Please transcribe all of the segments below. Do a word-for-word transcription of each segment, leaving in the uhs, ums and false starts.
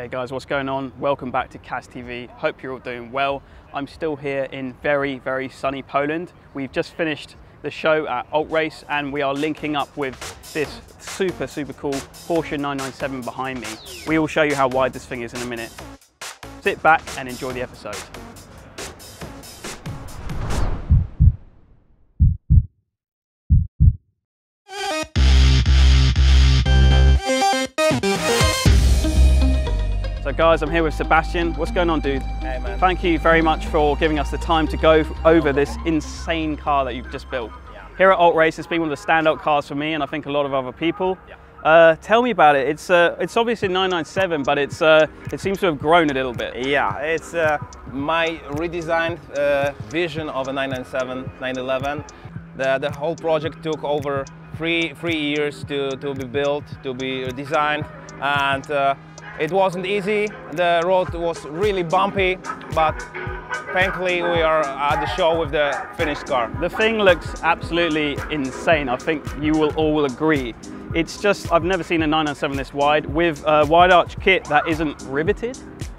Hey guys, what's going on? Welcome back to C A S T V. Hope you're all doing well. I'm still here in very, very sunny Poland. We've just finished the show at Ultrace and we are linking up with this super, super cool Porsche nine nine seven behind me. We will show you how wide this thing is in a minute. Sit back and enjoy the episode. So guys, I'm here with Sebastian. What's going on, dude? Hey man. Thank you very much for giving us the time to go over this insane car that you've just built. Yeah. Here at Ultrace, it's been one of the standout cars for me and I think a lot of other people. Yeah. Uh, tell me about it. It's uh, it's obviously nine nine seven, but it's uh, it seems to have grown a little bit. Yeah, it's uh, my redesigned uh, vision of a nine nine seven nine eleven. The, the whole project took over three, three years to, to be built, to be designed, and uh, it wasn't easy. The road was really bumpy, but thankfully we are at the show with the finished car. The thing looks absolutely insane. I think you will all agree. It's just, I've never seen a nine nine seven this wide with a wide arch kit that isn't riveted.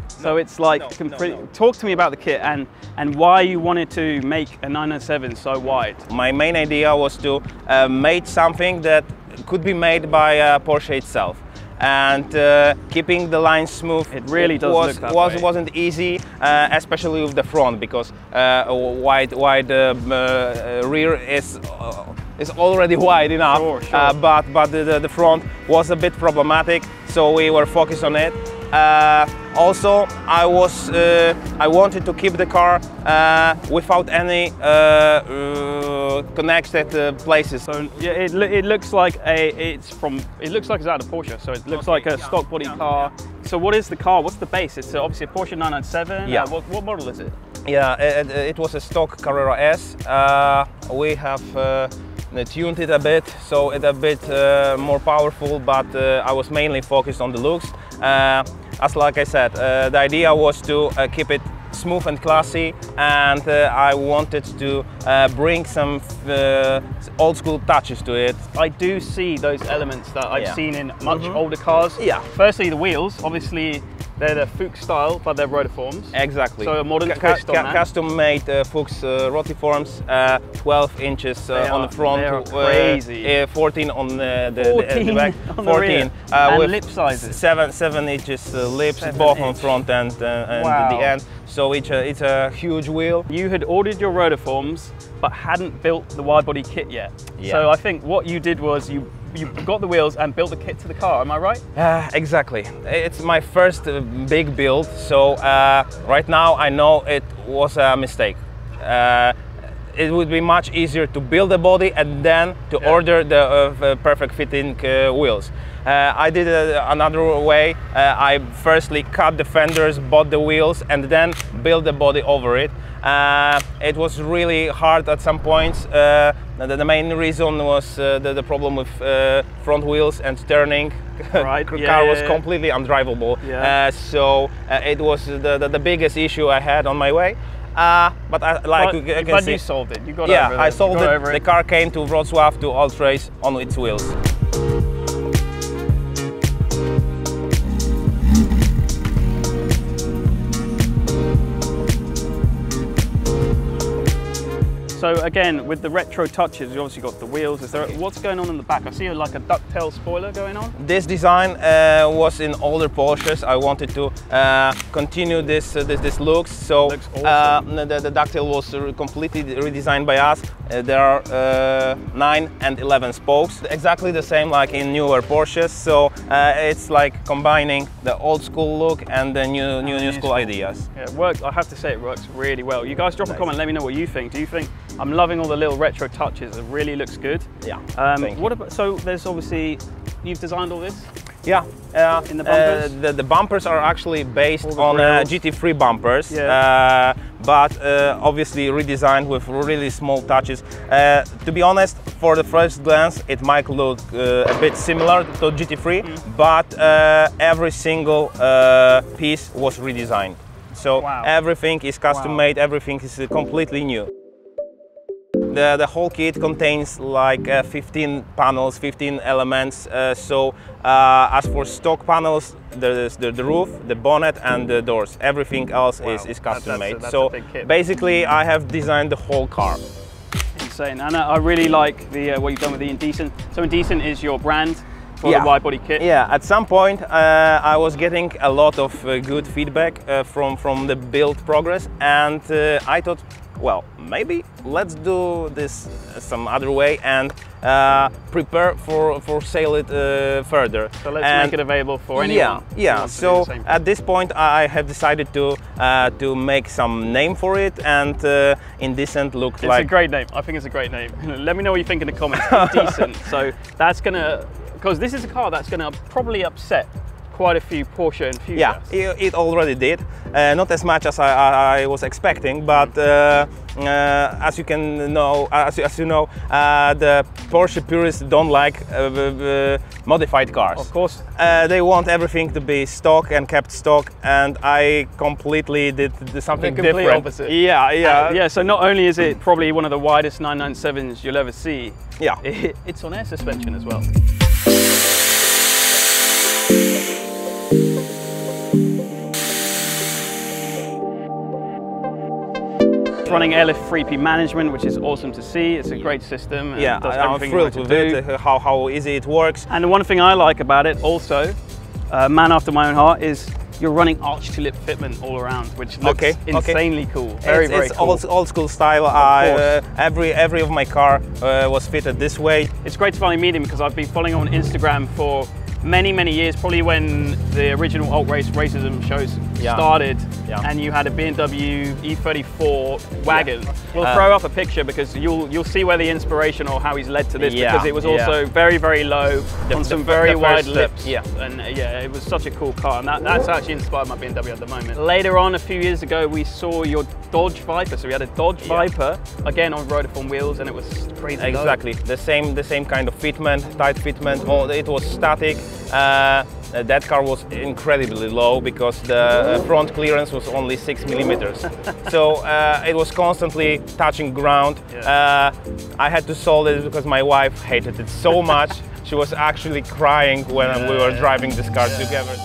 So no, it's like, no, no, no. Talk to me about the kit and, and why you wanted to make a nine nine seven so wide. My main idea was to uh, make something that could be made by uh, Porsche itself. And uh, keeping the line smooth, it really does was, look that was, way. wasn't easy, uh, especially with the front, because uh, a wide, wide uh, uh, rear is uh, is already wide enough. Sure, sure. Uh, but but the, the front was a bit problematic, so we were focused on it. Uh, also, I was uh, I wanted to keep the car uh, without any uh, uh, connected uh, places. So yeah, it, lo it looks like a it's from it looks like it's out of Porsche. So it looks okay, like a yeah, stock body yeah, car. Yeah. So what is the car? What's the base? It's obviously a Porsche nine nine seven. Yeah. Uh, what, what model is it? Yeah, it, it was a stock Carrera S. Uh, we have. Uh, tuned it a bit, so it's a bit uh, more powerful, but uh, I was mainly focused on the looks. Uh, as like I said, uh, the idea was to uh, keep it smooth and classy, and uh, I wanted to uh, bring some uh, old school touches to it. I do see those elements that I've yeah. seen in much mm-hmm. older cars. Yeah. Firstly, the wheels, obviously. They're the Fuchs style, but they're Rotiforms. Exactly. So a modern ca twist on ca that. Custom-made uh, Fuchs uh, Rotiforms, uh, twelve inches uh, on are, the front, uh, crazy. Uh, fourteen on the, the, fourteen the back, on the fourteen rear. Uh, and with lip sizes. Seven, seven inches uh, lips, seven both inch. on front and, uh, and wow. the end. So it's a, it's a huge wheel. You had ordered your Rotiforms, but hadn't built the wide body kit yet. Yeah. So I think what you did was you. You got the wheels and built the kit to the car, am I right? Uh, exactly. It's my first uh, big build, so uh, right now I know it was a mistake. Uh, it would be much easier to build the body and then to yeah. order the uh, perfect fitting uh, wheels. Uh, I did uh, another way. Uh, I firstly cut the fenders, bought the wheels and then built the body over it. Uh, it was really hard at some points. Uh, the, the main reason was uh, the, the problem with uh, front wheels and turning. Right. the yeah, car was yeah, yeah. completely undrivable. Yeah. Uh, so uh, it was the, the, the biggest issue I had on my way. Uh, but I, like but, you can but see, you solved it. You got yeah, over it. I solved it. it. The car came to Wrocław to Ultrace on its wheels. So again, with the retro touches, you obviously got the wheels. Is there, what's going on in the back? I see like a ducktail spoiler going on. This design uh, was in older Porsches. I wanted to uh, continue this uh, this, this look. So looks awesome. uh, the, the ducktail was completely redesigned by us. Uh, there are uh, nine and eleven spokes, exactly the same like in newer Porsches. So uh, it's like combining the old school look and the new and new new school, school ideas. Yeah, it works. I have to say it works really well. You guys drop nice. a comment. Let me know what you think. Do you think? I'm loving all the little retro touches. It really looks good. Yeah. Um, what about? So there's obviously you've designed all this. Yeah. Uh, in the bumpers. Uh, the, the bumpers are actually based on uh, G T three bumpers, yeah. uh, but uh, obviously redesigned with really small touches. Uh, to be honest, for the first glance, it might look uh, a bit similar to G T three, mm. but uh, every single uh, piece was redesigned. So wow. everything is custom wow. made. Everything is completely new. The, the whole kit contains like uh, fifteen panels, fifteen elements. Uh, so uh, as for stock panels, there's the, the roof, the bonnet and the doors. Everything else wow. is, is custom made. That's a, that's so a big kit. Basically I have designed the whole car. Insane. And I really like the, uh, what you've done with the Indecent. So Indecent is your brand. For yeah. the wide body kit. Yeah, at some point uh, I was getting a lot of uh, good feedback uh, from, from the build progress, and uh, I thought, well, maybe let's do this some other way and uh, prepare for, for sale it uh, further. So let's and make it available for anyone. Yeah, yeah. So at this point I have decided to uh, to make some name for it, and uh, Indecent looked it's like... It's a great name, I think it's a great name. Let me know what you think in the comments, Indecent. So that's gonna... Because this is a car that's going to probably upset quite a few Porsche enthusiasts. Yeah, it already did. Uh, not as much as I, I was expecting, but uh, uh, as you can know, as, as you know, uh, the Porsche purists don't like uh, uh, modified cars. Of course, uh, they want everything to be stock and kept stock, and I completely did something the complete different. Opposite. Yeah, yeah, uh, yeah. So not only is it probably one of the widest nine nine sevens you'll ever see. Yeah, it, it's on air suspension as well. Running Airlift three P management, which is awesome to see. It's a great system. And yeah, does I'm thrilled with it, how, how easy it works. And the one thing I like about it also, uh, man after my own heart, is you're running arch to lip fitment all around, which looks okay, insanely okay. cool. Very, it's, very it's cool. It's old school style. I, uh, every, every of my car uh, was fitted this way. It's great to finally meet him, because I've been following him on Instagram for many, many years, probably when the original Ultrace racism shows yeah. started, yeah. and you had a B M W E thirty-four wagon. Yeah. We'll uh, throw up a picture, because you'll you'll see where the inspiration or how he's led to this, yeah, because it was also yeah. very, very low, the, on some the, very the wide lip. lips. Yeah. And uh, yeah, it was such a cool car, and that, that's actually inspired my B M W at the moment. Later on, a few years ago, we saw your Dodge Viper. So we had a Dodge yeah. Viper, again on Rotiform wheels, and it was crazy Exactly, low. the same the same kind of fitment, tight fitment, oh, it was static. Uh, that car was incredibly low, because the front clearance was only six millimeters. So uh, it was constantly touching ground. Yeah. Uh, I had to solve it because my wife hated it so much. She was actually crying when yeah, we were yeah. driving this car yeah. together.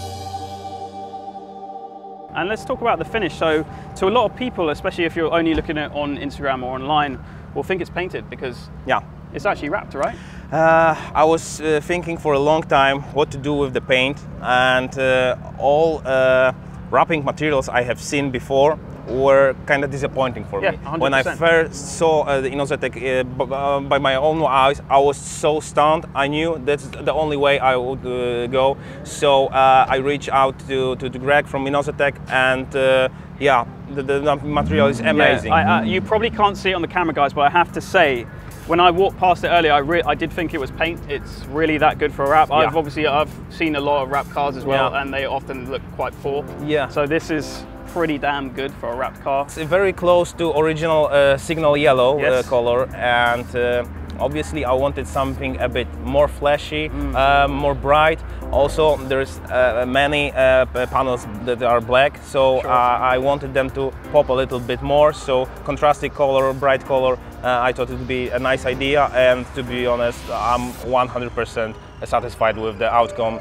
And let's talk about the finish. So to a lot of people, especially if you're only looking at it on Instagram or online, will think it's painted, because yeah. it's actually wrapped, right? Uh, I was uh, thinking for a long time what to do with the paint, and uh, all uh, wrapping materials I have seen before were kind of disappointing for yeah, me. one hundred percent. When I first saw uh, the Inozetec uh, by my own eyes, I was so stunned. I knew that's the only way I would uh, go. So uh, I reached out to, to, to Greg from Inozetec, and uh, yeah, the, the material is amazing. Yeah, I, uh, you probably can't see it on the camera, guys, but I have to say, when I walked past it earlier, I, re I did think it was paint. It's really that good for a wrap. Yeah. I've obviously I've seen a lot of wrapped cars as well, yeah. and they often look quite poor. Yeah. So this is pretty damn good for a wrapped car. It's very close to original uh, Signal Yellow yes. uh, color, and uh, obviously I wanted something a bit more flashy, mm. uh, more bright. Also, there's uh, many uh, panels that are black, so sure. uh, I wanted them to pop a little bit more. So contrasting color, bright color. Uh, I thought it would be a nice idea, and to be honest, I'm one hundred percent satisfied with the outcome.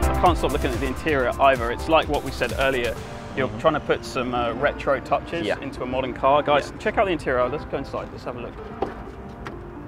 I can't stop looking at the interior either. It's like what we said earlier. You're mm-hmm. trying to put some uh, retro touches yeah. into a modern car. Guys, yeah. check out the interior. Let's go inside. Let's have a look.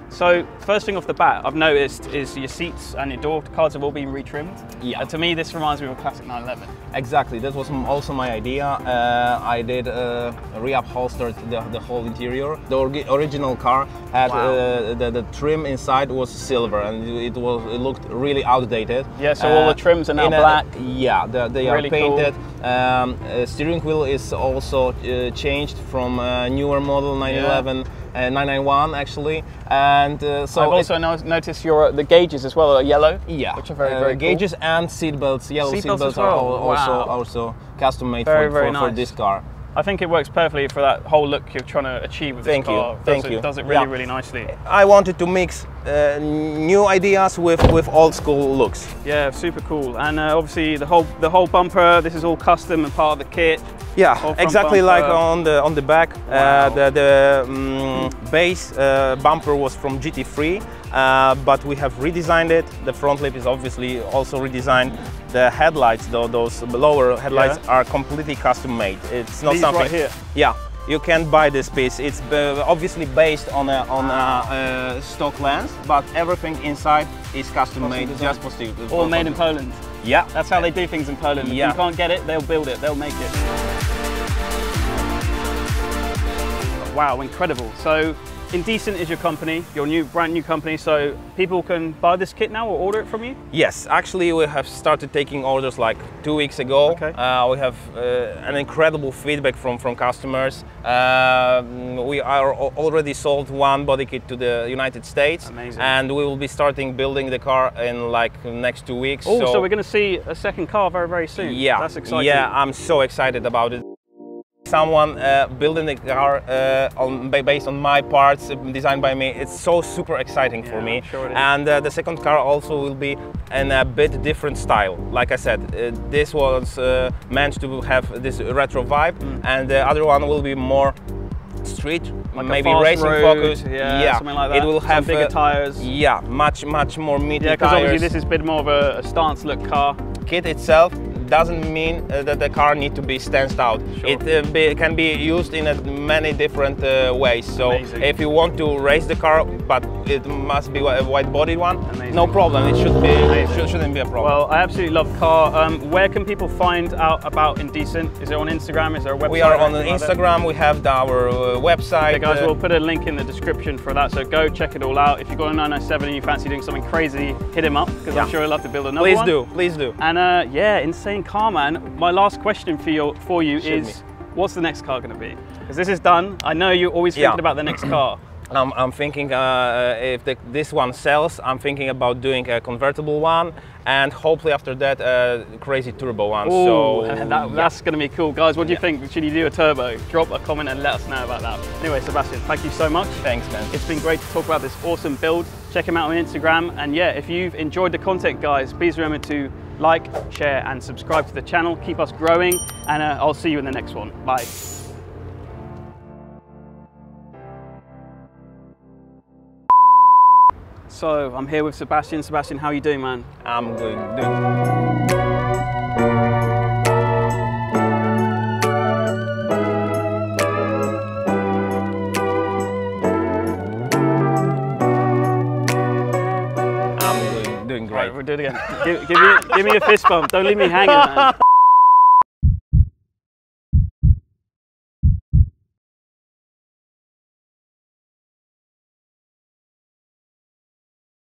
So first thing off the bat I've noticed is your seats and your door cards have all been retrimmed. Yeah. Uh, to me this reminds me of a classic nine eleven. Exactly, that was also my idea. Uh, I did uh, reupholstered the, the whole interior. The original car had wow. uh, the, the trim inside was silver, and it was it looked really outdated. Yeah, so uh, all the trims are now black. A, yeah, the, they really are painted. Cool. Um, uh, steering wheel is also uh, changed from uh, newer model nine eleven. Yeah. Uh, nine nine one actually, and uh, so I've also no noticed your uh, the gauges as well are yellow. Yeah, which are very uh, very cool. Gauges and seat belts, yellow seat, seat belts, belts well. are all, wow. also also custom made very, for, very for, nice. for this car. I think it works perfectly for that whole look you're trying to achieve with this Thank car. You. Does Thank it, you. Does it really yeah. really nicely. I wanted to mix uh, new ideas with, with old school looks. Yeah, super cool. And uh, obviously the whole the whole bumper, this is all custom and part of the kit. Yeah, exactly bumper. Like on the on the back. Wow. Uh, the the um, base uh, bumper was from G T three, uh, but we have redesigned it. The front lip is obviously also redesigned. The headlights, though, those lower headlights yeah. are completely custom made. It's not These something. Right here. Yeah, you can't buy this piece. It's obviously based on a on a, a stock lens, but everything inside is custom, custom made, design. Just for Steve. All made in Poland. Yeah, that's how they do things in Poland. If yeah. you can't get it, they'll build it. They'll make it. Wow, incredible. So Indecent is your company, your new brand new company, so people can buy this kit now or order it from you? Yes, actually we have started taking orders like two weeks ago. Okay. Uh, we have uh, an incredible feedback from, from customers. Uh, we are already sold one body kit to the United States. Amazing. And we will be starting building the car in like next two weeks. Oh, so, so we're going to see a second car very, very soon. Yeah. That's exciting. Yeah, I'm so excited about it. Someone uh, building the car uh, on, based on my parts, designed by me, it's so super exciting yeah, for me. Sure it is. And uh, the second car also will be in a bit different style. Like I said, uh, this was uh, meant to have this retro vibe, mm. and the other one will be more street, like maybe racing road, focus. Yeah, yeah, something like that. It will have Some bigger uh, tires. Yeah, much, much more meaty yeah, tires. Yeah, because obviously this is a bit more of a, a stance look car. Kit itself doesn't mean uh, that the car needs to be stanced out. Sure. It uh, be, can be used in uh, many different uh, ways. So Amazing. If you want to race the car, but it must be a wide-bodied one, Amazing. No problem. It should be. It should, shouldn't be a problem. Well, I absolutely love the car. Um, where can people find out about Indecent? Is it on Instagram? Is there a website? We are on Instagram. Like we have our uh, website. Okay, guys, uh, we'll put a link in the description for that. So go check it all out. If you've got a nine nine seven and you fancy doing something crazy, hit him up because yeah. I'm sure he'll love to build another please one. Please do. Please do. And uh, yeah, insane. Car man, my last question for you, for you is, me. What's the next car going to be? Because this is done. I know you're always thinking yeah. about the next car. I'm, I'm thinking uh, if the, this one sells, I'm thinking about doing a convertible one, and hopefully after that, a crazy turbo one. Ooh, so that, yeah. that's going to be cool, guys. What do you yeah. think? Should you do a turbo? Drop a comment and let us know about that. Anyway, Sebastian, thank you so much. Thanks, man. It's been great to talk about this awesome build. Check him out on Instagram, and yeah, if you've enjoyed the content, guys, please remember to like, share, and subscribe to the channel. Keep us growing, and uh, I'll see you in the next one. Bye. So, I'm here with Sebastian. Sebastian, how are you doing, man? I'm good. Doing. Doing great. Right, we'll do it again. give, give, me, give me a fist bump. Don't leave me hanging, man.